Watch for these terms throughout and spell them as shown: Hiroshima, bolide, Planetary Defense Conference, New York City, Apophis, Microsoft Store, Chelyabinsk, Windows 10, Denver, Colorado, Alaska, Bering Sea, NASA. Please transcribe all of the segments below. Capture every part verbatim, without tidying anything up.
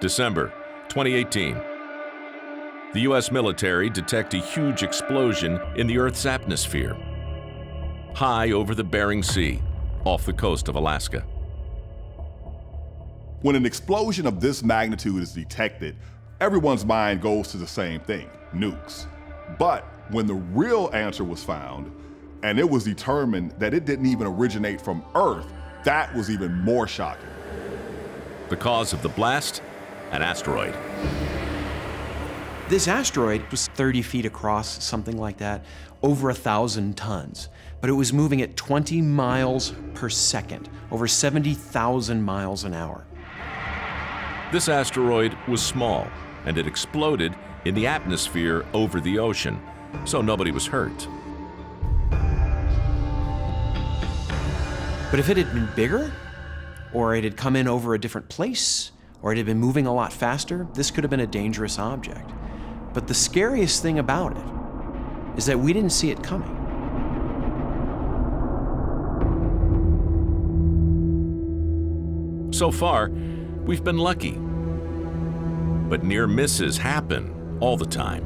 December twenty eighteen. The U S military detect a huge explosion in the Earth's atmosphere, high over the Bering Sea, off the coast of Alaska. When an explosion of this magnitude is detected, everyone's mind goes to the same thing, nukes. But when the real answer was found, and it was determined that it didn't even originate from Earth, that was even more shocking. The cause of the blast? An asteroid. This asteroid was thirty feet across, something like that, over a thousand tons. But it was moving at twenty miles per second, over seventy thousand miles an hour. This asteroid was small, and it exploded in the atmosphere over the ocean, so nobody was hurt. But if it had been bigger, or it had come in over a different place, or it had been moving a lot faster, this could have been a dangerous object. But the scariest thing about it is that we didn't see it coming. So far, we've been lucky. But near misses happen all the time.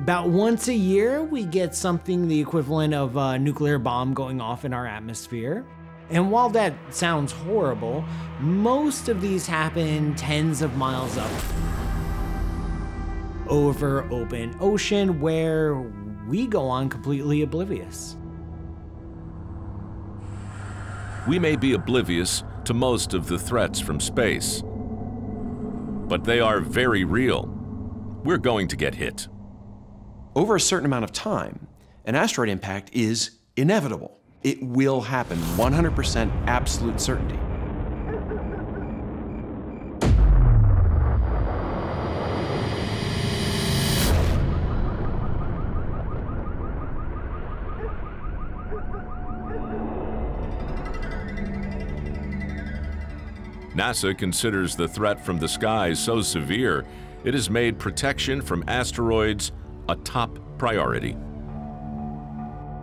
About once a year, we get something the equivalent of a nuclear bomb going off in our atmosphere. And while that sounds horrible, most of these happen tens of miles up over open ocean where we go on completely oblivious. We may be oblivious to most of the threats from space, but they are very real. We're going to get hit. Over a certain amount of time, an asteroid impact is inevitable. It will happen, one hundred percent absolute certainty. NASA considers the threat from the skies so severe, it has made protection from asteroids a top priority.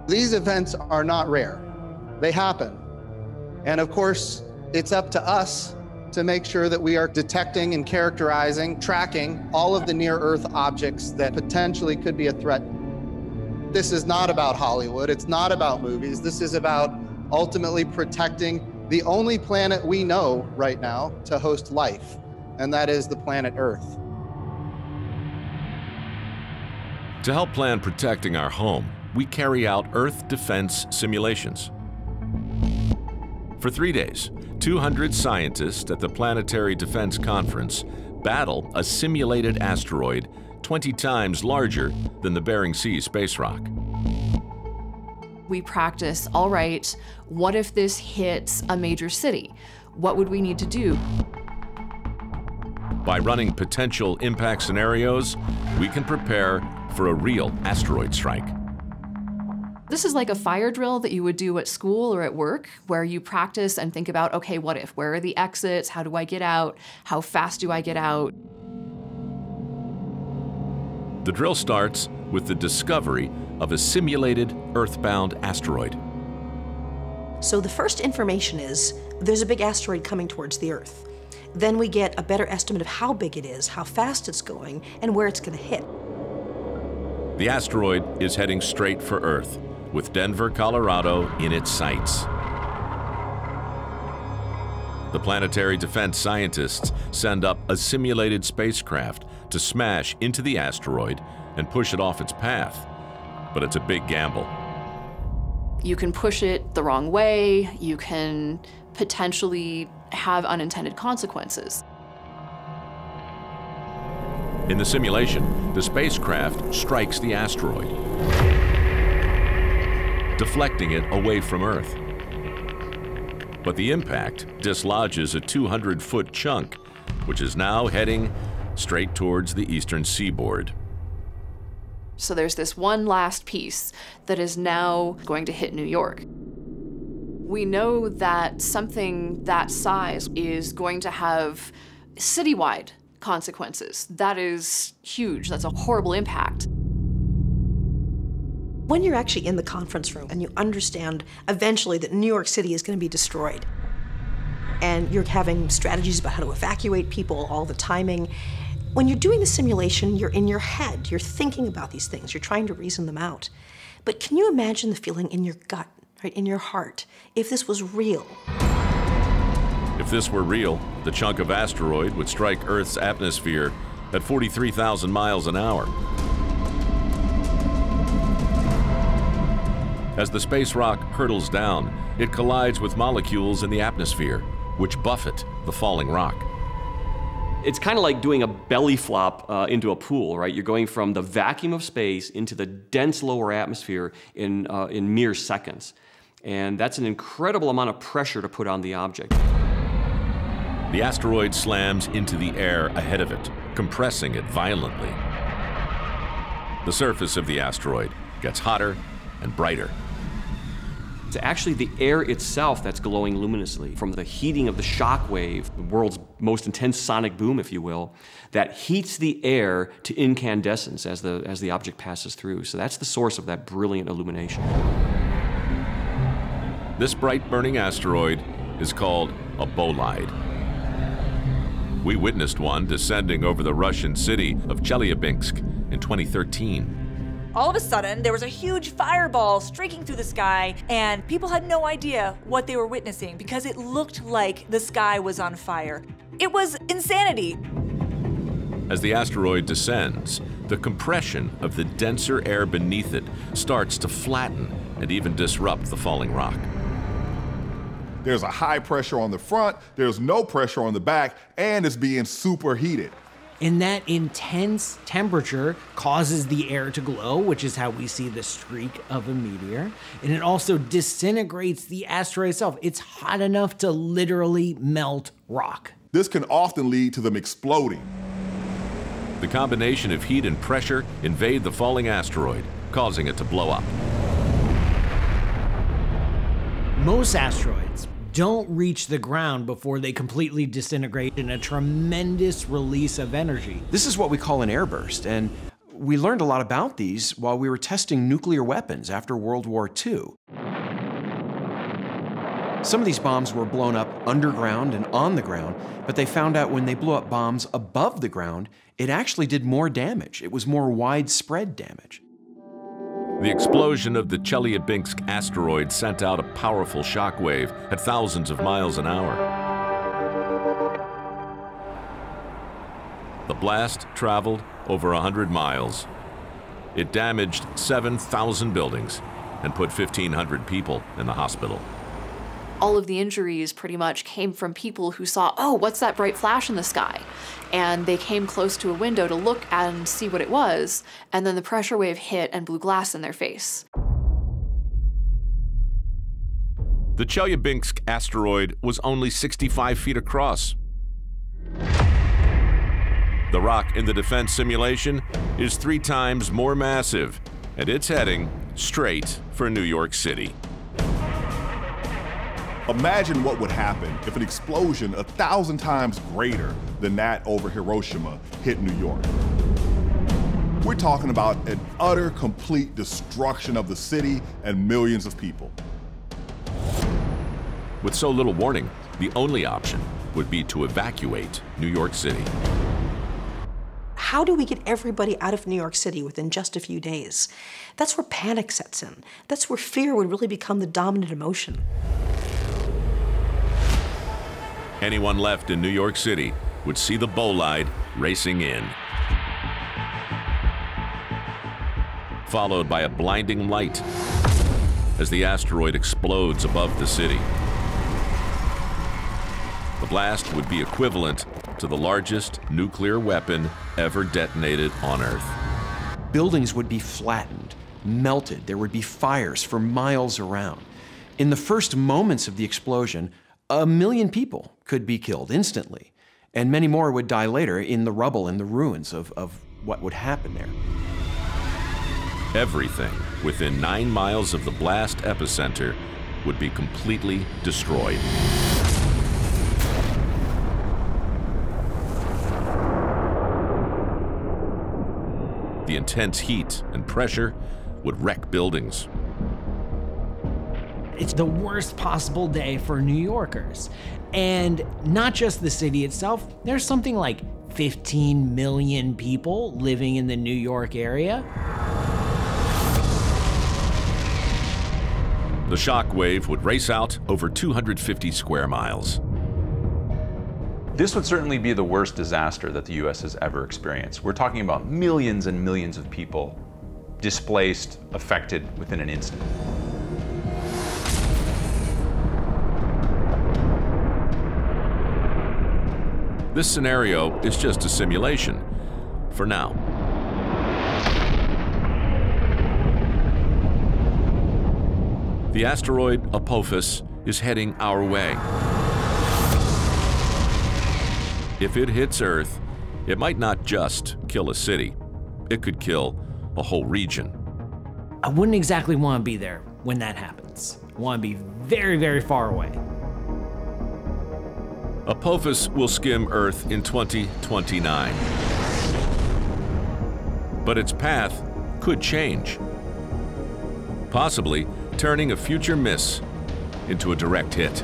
These events are not rare. They happen. And of course, it's up to us to make sure that we are detecting and characterizing, tracking all of the near-Earth objects that potentially could be a threat. This is not about Hollywood. It's not about movies. This is about ultimately protecting the only planet we know right now to host life, and that is the planet Earth. To help plan protecting our home, we carry out Earth defense simulations. For three days, two hundred scientists at the Planetary Defense Conference battle a simulated asteroid twenty times larger than the Bering Sea space rock. We practice, all right, what if this hits a major city? What would we need to do? By running potential impact scenarios, we can prepare for a real asteroid strike. This is like a fire drill that you would do at school or at work, where you practice and think about, okay, what if? Where are the exits? How do I get out? How fast do I get out? The drill starts with the discovery of a simulated Earthbound asteroid. So the first information is, there's a big asteroid coming towards the Earth. Then we get a better estimate of how big it is, how fast it's going, and where it's going to hit. The asteroid is heading straight for Earth, with Denver, Colorado in its sights. The planetary defense scientists send up a simulated spacecraft to smash into the asteroid and push it off its path, but it's a big gamble. You can push it the wrong way, you can potentially have unintended consequences. In the simulation, the spacecraft strikes the asteroid, deflecting it away from Earth. But the impact dislodges a two hundred foot chunk, which is now heading straight towards the eastern seaboard. So there's this one last piece that is now going to hit New York. We know that something that size is going to have citywide consequences. That is huge. That's a horrible impact. When you're actually in the conference room and you understand eventually that New York City is going to be destroyed, and you're having strategies about how to evacuate people, all the timing. When you're doing the simulation, you're in your head, you're thinking about these things, you're trying to reason them out. But can you imagine the feeling in your gut, right, in your heart, if this was real? If this were real, the chunk of asteroid would strike Earth's atmosphere at forty-three thousand miles an hour. As the space rock hurtles down, it collides with molecules in the atmosphere, which buffet the falling rock. It's kind of like doing a belly flop uh, into a pool, right? You're going from the vacuum of space into the dense lower atmosphere in, uh, in mere seconds. And that's an incredible amount of pressure to put on the object. The asteroid slams into the air ahead of it, compressing it violently. The surface of the asteroid gets hotter and brighter. It's actually the air itself that's glowing luminously from the heating of the shock wave, the world's most intense sonic boom, if you will, that heats the air to incandescence as the, as the object passes through. So that's the source of that brilliant illumination. This bright burning asteroid is called a bolide. We witnessed one descending over the Russian city of Chelyabinsk in twenty thirteen. All of a sudden, there was a huge fireball streaking through the sky, and people had no idea what they were witnessing because it looked like the sky was on fire. It was insanity. As the asteroid descends, the compression of the denser air beneath it starts to flatten and even disrupt the falling rock. There's a high pressure on the front, there's no pressure on the back, and it's being superheated. And that intense temperature causes the air to glow, which is how we see the streak of a meteor. And it also disintegrates the asteroid itself. It's hot enough to literally melt rock. This can often lead to them exploding. The combination of heat and pressure invade the falling asteroid, causing it to blow up. Most asteroids don't reach the ground before they completely disintegrate in a tremendous release of energy. This is what we call an airburst, and we learned a lot about these while we were testing nuclear weapons after World War Two. Some of these bombs were blown up underground and on the ground, but they found out when they blew up bombs above the ground, it actually did more damage. It was more widespread damage. The explosion of the Chelyabinsk asteroid sent out a powerful shockwave at thousands of miles an hour. The blast traveled over one hundred miles. It damaged seven thousand buildings and put fifteen hundred people in the hospital. All of the injuries pretty much came from people who saw, oh, what's that bright flash in the sky? And they came close to a window to look and see what it was, and then the pressure wave hit and blew glass in their face. The Chelyabinsk asteroid was only sixty-five feet across. The rock in the defense simulation is three times more massive, and it's heading straight for New York City. Imagine what would happen if an explosion a thousand times greater than that over Hiroshima hit New York. We're talking about an utter, complete destruction of the city and millions of people. With so little warning, the only option would be to evacuate New York City. How do we get everybody out of New York City within just a few days? That's where panic sets in. That's where fear would really become the dominant emotion. Anyone left in New York City would see the bolide racing in, followed by a blinding light as the asteroid explodes above the city. The blast would be equivalent to the largest nuclear weapon ever detonated on Earth. Buildings would be flattened, melted. There would be fires for miles around. In the first moments of the explosion, a million people could be killed instantly, and many more would die later in the rubble and the ruins of, of what would happen there. Everything within nine miles of the blast epicenter would be completely destroyed. The intense heat and pressure would wreck buildings. It's the worst possible day for New Yorkers. And not just the city itself, there's something like fifteen million people living in the New York area. The shockwave would race out over two hundred fifty square miles. This would certainly be the worst disaster that the U S has ever experienced. We're talking about millions and millions of people displaced, affected within an instant. This scenario is just a simulation, for now. The asteroid Apophis is heading our way. If it hits Earth, it might not just kill a city. It could kill a whole region. I wouldn't exactly want to be there when that happens. I want to be very, very far away. Apophis will skim Earth in twenty twenty-nine. But its path could change, possibly turning a future miss into a direct hit.